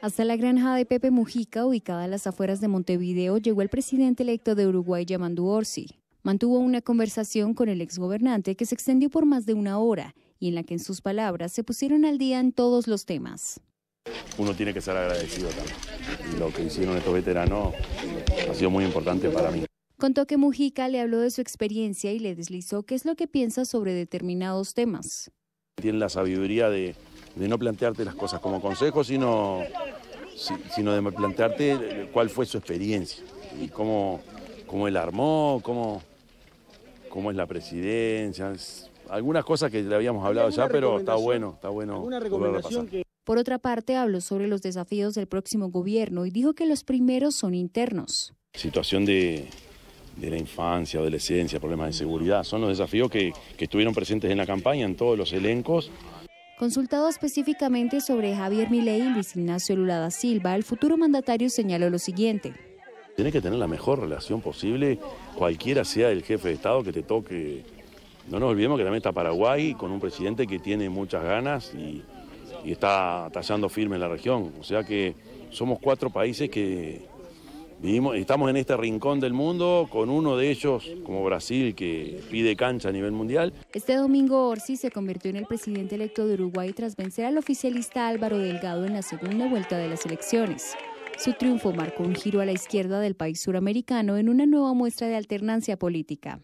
Hasta la granja de Pepe Mujica, ubicada a las afueras de Montevideo, llegó el presidente electo de Uruguay, Yamandú Orsi. Mantuvo una conversación con el exgobernante que se extendió por más de una hora y en la que, en sus palabras, se pusieron al día en todos los temas. Uno tiene que ser agradecido también. Lo que hicieron estos veteranos ha sido muy importante para mí. Contó que Mujica le habló de su experiencia y le deslizó qué es lo que piensa sobre determinados temas. Tiene la sabiduría de no plantearte las cosas como consejo, sino de plantearte cuál fue su experiencia y cómo él armó, cómo es la presidencia. Algunas cosas que le habíamos hablado ya, pero está bueno volver a pasar. Por otra parte, habló sobre los desafíos del próximo gobierno y dijo que los primeros son internos. Situación de la infancia, adolescencia, problemas de seguridad, son los desafíos que estuvieron presentes en la campaña, en todos los elencos. Consultado específicamente sobre Javier Milei y Luis Ignacio Lula da Silva, el futuro mandatario señaló lo siguiente. Tienes que tener la mejor relación posible, cualquiera sea el jefe de Estado que te toque. No nos olvidemos que también está Paraguay con un presidente que tiene muchas ganas y está tallando firme en la región. O sea que somos cuatro países que estamos en este rincón del mundo, con uno de ellos, como Brasil, que pide cancha a nivel mundial. Este domingo Orsi se convirtió en el presidente electo de Uruguay tras vencer al oficialista Álvaro Delgado en la segunda vuelta de las elecciones. Su triunfo marcó un giro a la izquierda del país suramericano en una nueva muestra de alternancia política.